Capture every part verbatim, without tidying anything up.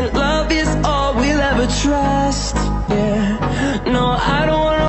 and love is all we'll ever trust. Yeah, no, I don't wanna.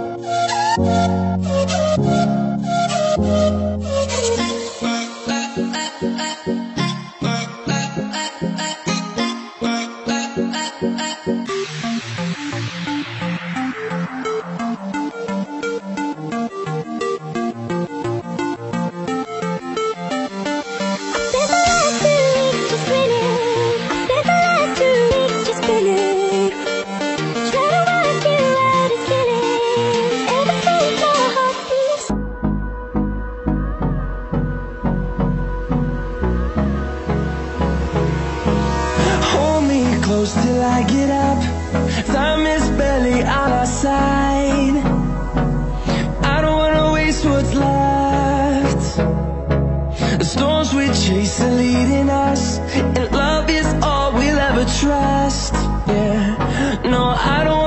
till I get up. Time is barely on our side. I don't wanna waste what's left. The storms we chase are leading us, and love is all we'll ever trust. Yeah, no, I don't.